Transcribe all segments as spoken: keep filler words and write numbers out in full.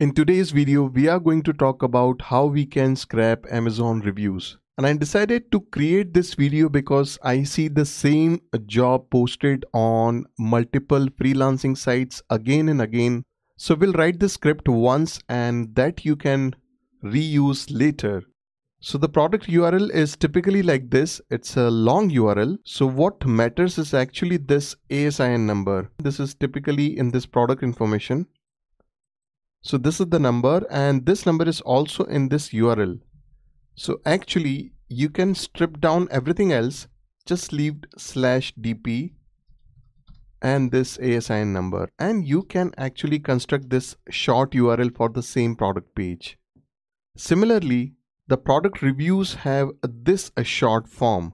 In today's video, we are going to talk about how we can scrap Amazon reviews. And I decided to create this video because I see the same job posted on multiple freelancing sites again and again. So we'll write the script once and that you can reuse later. So the product U R L is typically like this. It's a long U R L. So what matters is actually this A S I N number. This is typically in this product information. So this is the number and this number is also in this U R L. So actually you can strip down everything else, just leave slash D P and this A S I N number, and you can actually construct this short U R L for the same product page. Similarly, the product reviews have this a short form.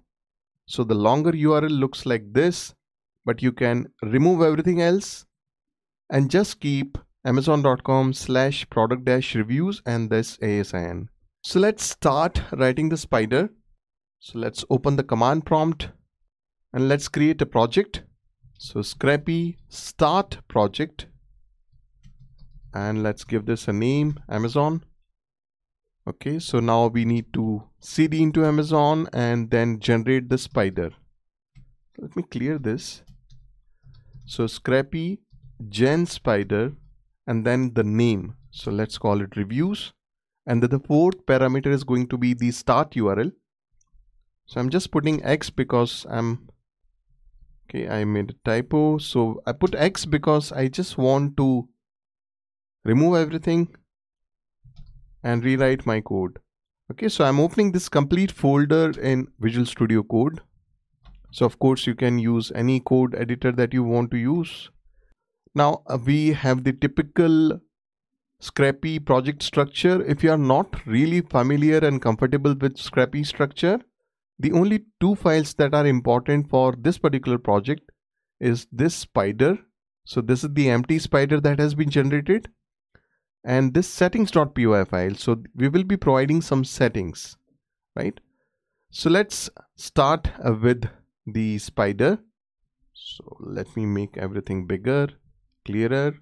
So the longer U R L looks like this, but you can remove everything else and just keep amazon.com slash product dash reviews and this A S I N. So let's start writing the spider. So let's open the command prompt and let's create a project. So Scrapy start project, and let's give this a name, Amazon. Okay, so now we need to C D into Amazon and then generate the spider. Let me clear this. So Scrapy gen spider and then the name. So let's call it reviews. And then the fourth parameter is going to be the start U R L. So I'm just putting X because I'm, okay, I made a typo. So I put X because I just want to remove everything and rewrite my code. Okay, so I'm opening this complete folder in Visual Studio Code. So of course you can use any code editor that you want to use. Now uh, we have the typical Scrapy project structure. If you are not really familiar and comfortable with Scrapy structure, the only two files that are important for this particular project is this spider. So this is the empty spider that has been generated, and this settings.py file. So we will be providing some settings, right? So let's start uh, with the spider. So let me make everything bigger, clearer.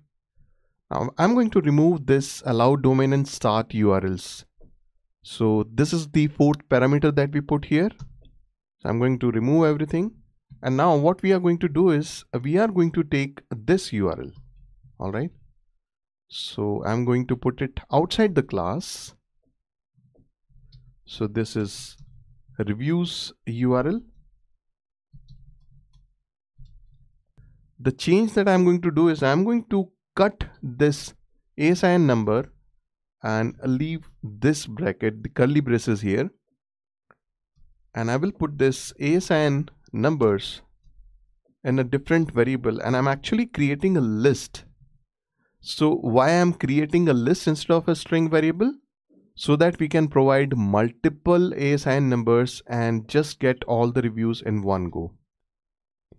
Now I'm going to remove this allow domain and start U R Ls. So this is the fourth parameter that we put here. So I'm going to remove everything. And now what we are going to do is we are going to take this U R L. All right. So I'm going to put it outside the class. So this is reviews U R L. The change that I'm going to do is I'm going to cut this A S I N number and leave this bracket, the curly braces here. And I will put this A S I N numbers in a different variable, and I'm actually creating a list. So why I'm creating a list instead of a string variable? So that we can provide multiple A S I N numbers and just get all the reviews in one go.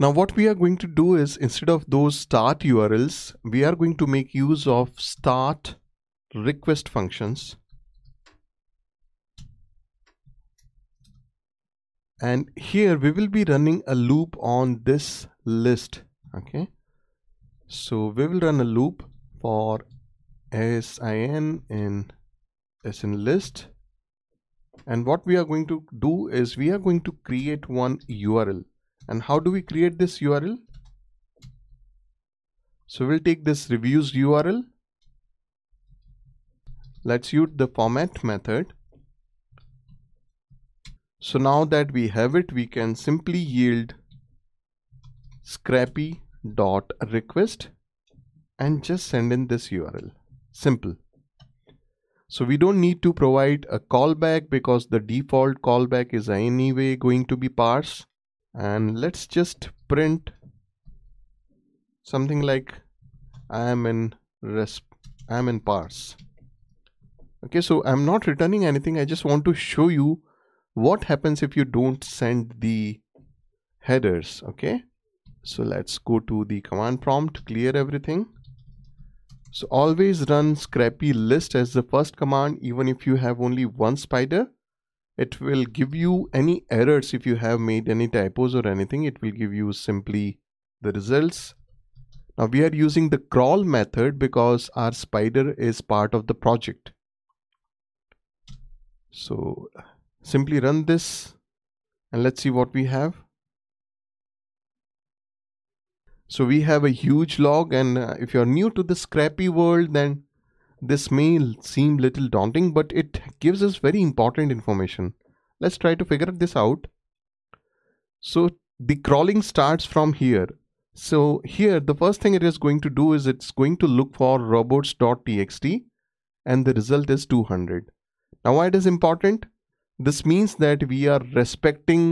Now what we are going to do is, instead of those start U R Ls, we are going to make use of start request functions. And here we will be running a loop on this list. Okay. So we will run a loop for A S I N in A S I N list. And what we are going to do is we are going to create one U R L. And how do we create this U R L? So we'll take this reviews U R L. Let's use the format method. So now that we have it, we can simply yield scrapy.request and just send in this U R L. Simple. So we don't need to provide a callback because the default callback is anyway going to be parsed. And let's just print something like I am in resp, I am in parse. Okay, so I'm not returning anything. I just want to show you what happens if you don't send the headers. Okay, so let's go to the command prompt, clear everything. So always run Scrapy list as the first command, even if you have only one spider. It will give you any errors if you have made any typos or anything. It will give you simply the results. Now we are using the crawl method because our spider is part of the project. So simply run this and let's see what we have. So we have a huge log, and uh, if you're new to the Scrapy world, then this may seem little daunting, but it gives us very important information. Let's try to figure this out. So the crawling starts from here. So here the first thing it is going to do is it's going to look for robots dot t x t, and the result is two hundred. Now why it is important? This means that we are respecting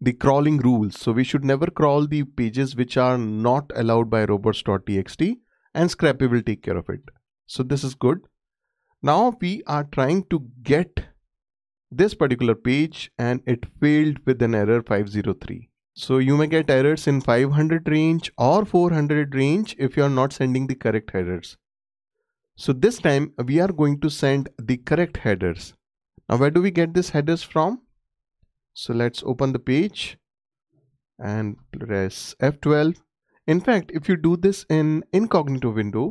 the crawling rules. So we should never crawl the pages which are not allowed by robots dot t x t, and Scrapy will take care of it. So this is good. Now we are trying to get this particular page and it failed with an error five oh three. So you may get errors in five hundred range or four hundred range if you are not sending the correct headers. So this time we are going to send the correct headers. Now where do we get these headers from? So let's open the page and press F twelve. In fact, if you do this in incognito window,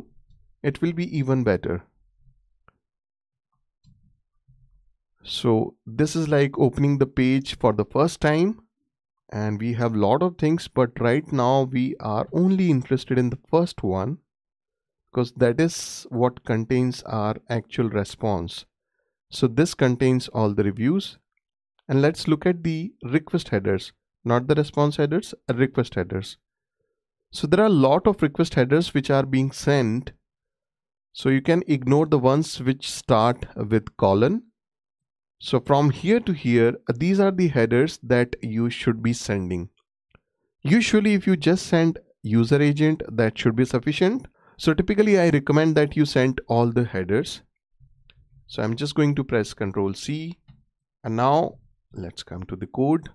it will be even better. So this is like opening the page for the first time, and we have a lot of things, but right now we are only interested in the first one because that is what contains our actual response. So this contains all the reviews, and let's look at the request headers, not the response headers, request headers. So there are a lot of request headers which are being sent. So you can ignore the ones which start with colon. So from here to here, these are the headers that you should be sending. Usually if you just send user agent, that should be sufficient. So typically I recommend that you send all the headers. So I'm just going to press Control C, and now let's come to the code.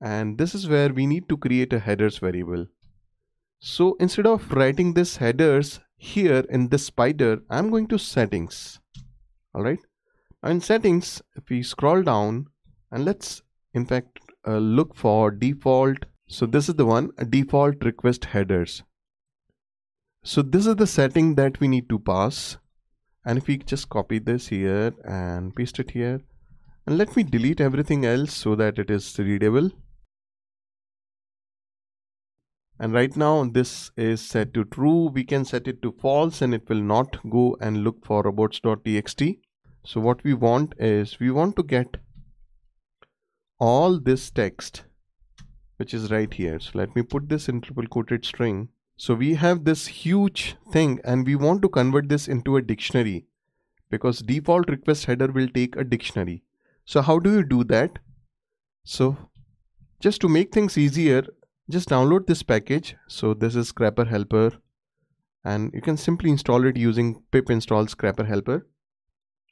And this is where we need to create a headers variable. So instead of writing this headers here in this spider, I'm going to settings. All right. In settings, if we scroll down, and let's in fact uh, look for default. So this is the one, default request headers. So this is the setting that we need to pass. And if we just copy this here and paste it here, and let me delete everything else so that it is readable. And right now this is set to true. We can set it to false and it will not go and look for robots dot t x t. So what we want is we want to get all this text which is right here. So let me put this in triple quoted string. So we have this huge thing and we want to convert this into a dictionary because default request header will take a dictionary. So how do you do that? So just to make things easier, just download this package. So this is Scraper Helper, and you can simply install it using pip install Scraper Helper.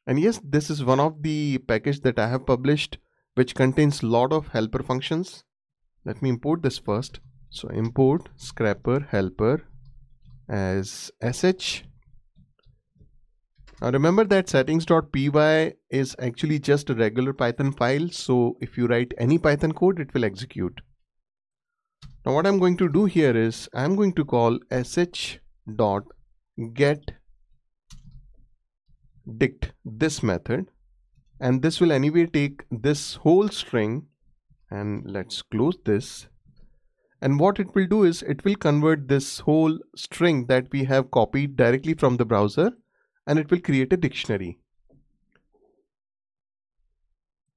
And yes, this is one of the packages that I have published, which contains a lot of helper functions. Let me import this first. So import Scraper Helper as sh. Now remember that settings dot p y is actually just a regular Python file. So if you write any Python code, it will execute. Now what I'm going to do here is I'm going to call sh dot get dict this method, and this will anyway take this whole string, and let's close this. And what it will do is it will convert this whole string that we have copied directly from the browser, and it will create a dictionary.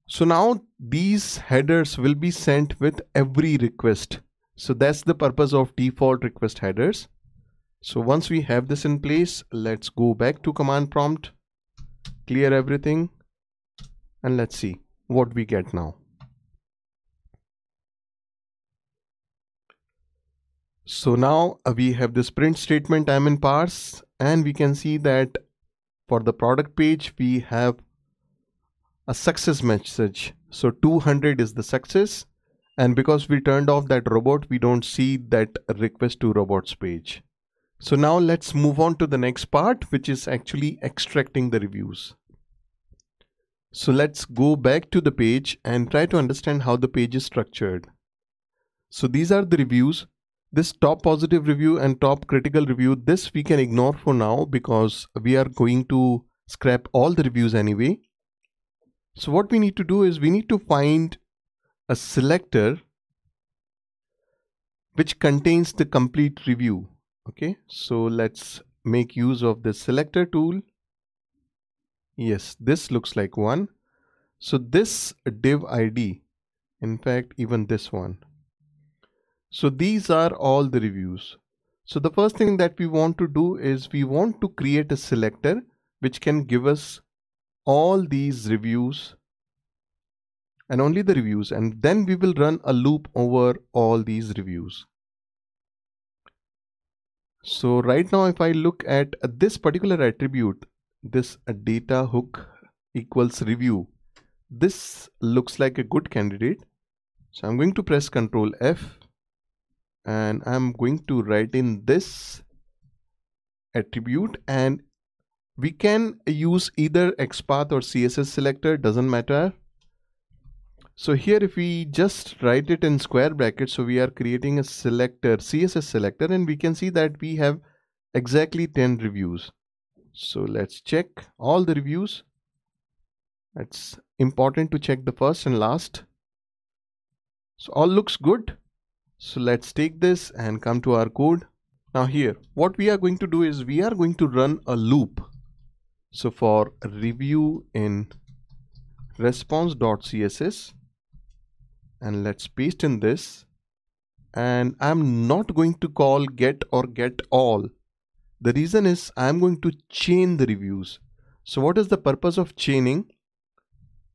So now these headers will be sent with every request. So that's the purpose of default request headers. So once we have this in place, let's go back to command prompt, clear everything, and let's see what we get now. So now we have this print statement I'm in parse, and we can see that for the product page we have a success message. So two hundred is the success, and because we turned off that robot, we don't see that request to robots page. So now let's move on to the next part, which is actually extracting the reviews. So let's go back to the page and try to understand how the page is structured. So these are the reviews. This top positive review and top critical review, this we can ignore for now because we are going to scrap all the reviews anyway. So what we need to do is we need to find a selector which contains the complete review. Okay, so let's make use of the selector tool. Yes, this looks like one. So this div I D, in fact, even this one. So these are all the reviews. So the first thing that we want to do is we want to create a selector which can give us all these reviews and only the reviews, and then we will run a loop over all these reviews. So right now if I look at this particular attribute, this data hook equals review, this looks like a good candidate. So I'm going to press Ctrl F and I'm going to write in this attribute, and we can use either XPath or C S S selector, doesn't matter. So here if we just write it in square brackets, so we are creating a selector, C S S selector, and we can see that we have exactly ten reviews. So let's check all the reviews. It's important to check the first and last. So all looks good. So let's take this and come to our code. Now here, what we are going to do is we are going to run a loop. So for review in response.css, and let's paste in this, and I'm not going to call get or get all. The reason is I'm going to chain the reviews. So what is the purpose of chaining?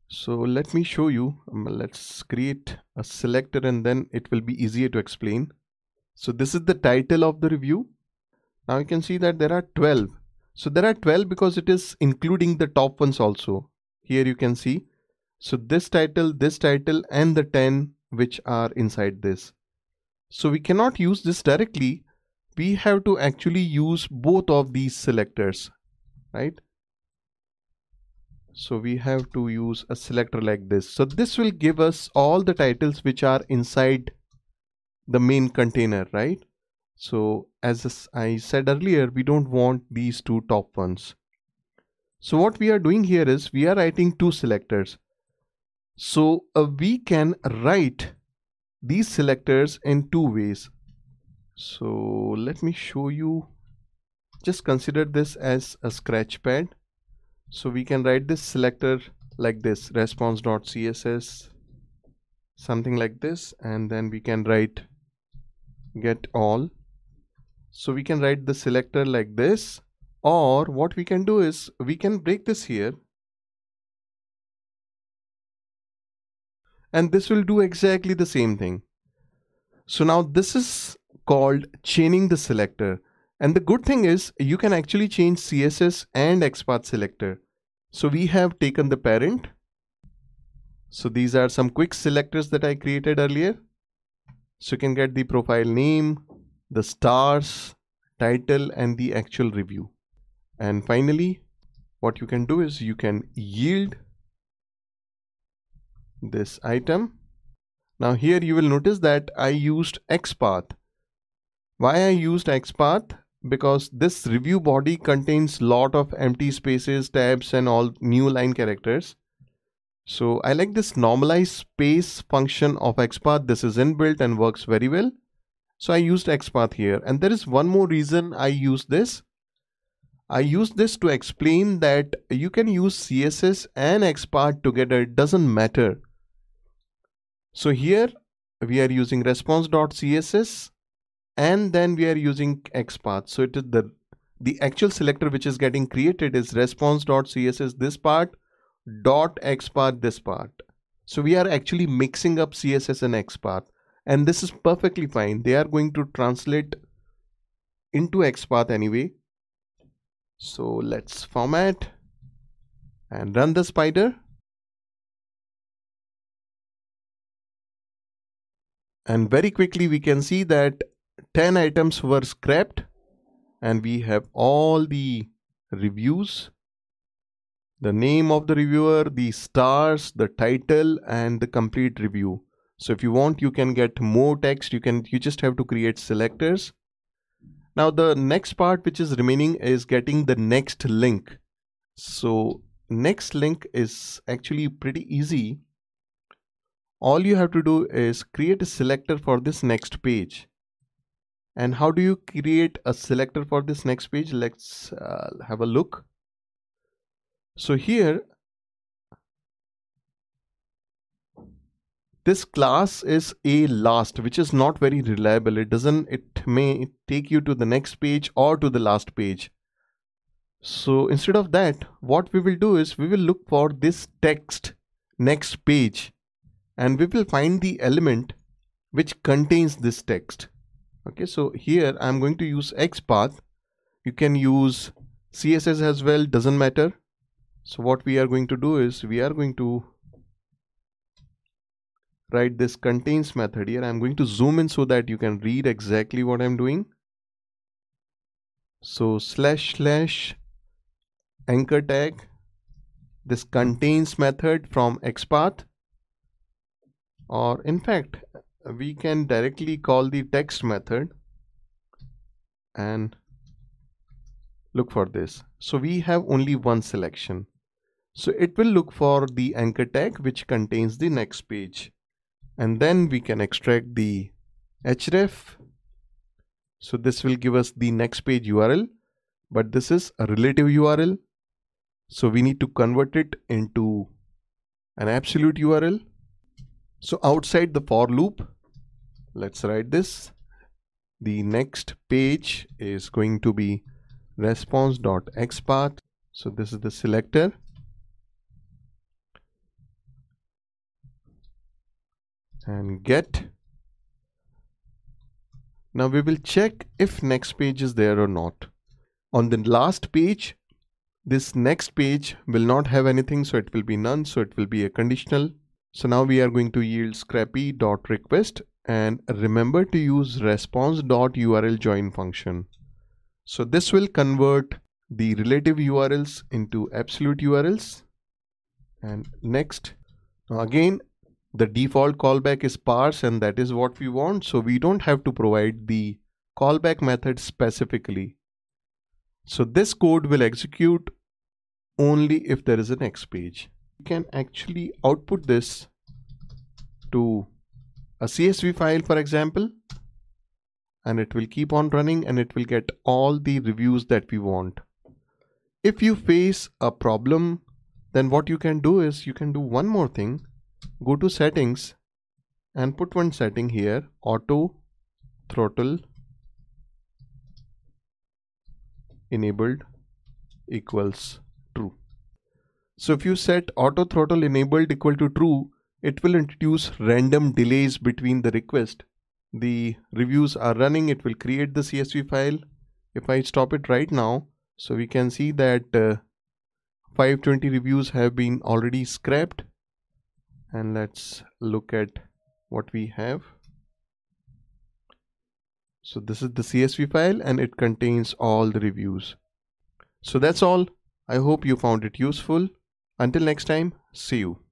So let me show you. Um, let's create a selector and then it will be easier to explain. So this is the title of the review. Now you can see that there are twelve. So there are twelve because it is including the top ones also. Here you can see. So this title, this title, and the ten which are inside this. So we cannot use this directly. We have to actually use both of these selectors, right? So we have to use a selector like this. So this will give us all the titles which are inside the main container, right? So as I said earlier, we don't want these two top ones. So what we are doing here is we are writing two selectors. So uh, we can write these selectors in two ways. So let me show you. Just consider this as a scratch pad. So we can write this selector like this, response.css, something like this, and then we can write get all. So we can write the selector like this, or what we can do is we can break this here, and this will do exactly the same thing. So now this is called chaining the selector. And the good thing is you can actually change C S S and XPath selector. So we have taken the parent. So these are some quick selectors that I created earlier. So you can get the profile name, the stars, title, and the actual review. And finally, what you can do is you can yield this item. Now here you will notice that I used XPath. Why I used XPath? Because this review body contains lot of empty spaces, tabs, and all new line characters. So I like this normalize space function of XPath. This is inbuilt and works very well. So I used XPath here. And there is one more reason I use this. I use this to explain that you can use C S S and XPath together. It doesn't matter. So here we are using response.css. And then we are using XPath. So it is the, the actual selector which is getting created is response.css this part, dot XPath this part. So we are actually mixing up C S S and XPath. And this is perfectly fine. They are going to translate into XPath anyway. So let's format and run the spider. And very quickly we can see that ten items were scrapped and we have all the reviews, the name of the reviewer, the stars, the title, and the complete review. So if you want, you can get more text. You can, you just have to create selectors. Now the next part which is remaining is getting the next link. So next link is actually pretty easy. All you have to do is create a selector for this next page. And how do you create a selector for this next page? Let's uh, have a look. So here, this class is a last, which is not very reliable. It doesn't, it may take you to the next page or to the last page. So instead of that, what we will do is we will look for this text next page and we will find the element which contains this text. Okay, so here I'm going to use XPath. You can use C S S as well, doesn't matter. So what we are going to do is we are going to write this contains method here. I'm going to zoom in so that you can read exactly what I'm doing. So slash slash anchor tag, this contains method from XPath, or in fact we can directly call the text method and look for this. So we have only one selection, so it will look for the anchor tag which contains the next page. And then we can extract the href. So this will give us the next page U R L, but this is a relative U R L. So we need to convert it into an absolute U R L. So outside the for loop, let's write this. The next page is going to be response.xpath. So this is the selector. And get. Now we will check if next page is there or not. On the last page, this next page will not have anything, so it will be none, so it will be a conditional. So now we are going to yield scrapy.request, and remember to use response.url join function. So this will convert the relative U R Ls into absolute U R Ls. And next, now again, the default callback is parse, and that is what we want. So we don't have to provide the callback method specifically. So this code will execute only if there is a next page. You can actually output this to a C S V file, for example, and it will keep on running and it will get all the reviews that we want. If you face a problem, then what you can do is you can do one more thing. Go to settings and put one setting here, auto throttle enabled equals true. So if you set auto throttle enabled equal to true, it will introduce random delays between the request. The reviews are running, it will create the C S V file. If I stop it right now, so we can see that uh, five twenty reviews have been already scrapped. And let's look at what we have. So this is the C S V file and it contains all the reviews. So that's all. I hope you found it useful. Until next time, see you.